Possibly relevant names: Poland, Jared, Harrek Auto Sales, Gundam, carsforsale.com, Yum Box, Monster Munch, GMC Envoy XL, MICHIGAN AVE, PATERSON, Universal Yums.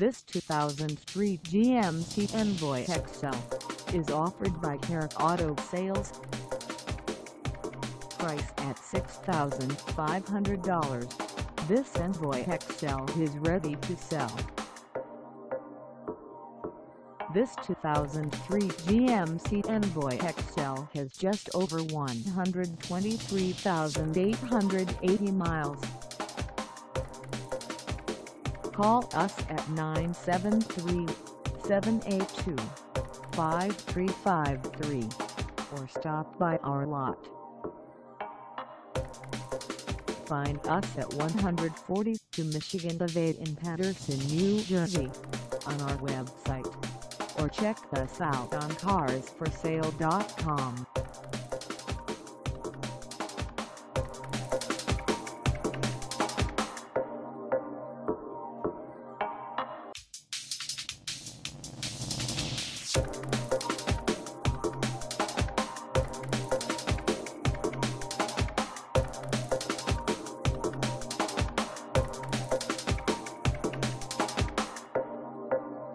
This 2003 GMC Envoy XL is offered by Harrek Auto Sales. Price at $6,500. This Envoy XL is ready to sell. This 2003 GMC Envoy XL has just over 123,880 miles. Call us at 973-782-5353 or stop by our lot. Find us at 142 Michigan Ave in Paterson, New Jersey, on our website, or check us out on carsforsale.com.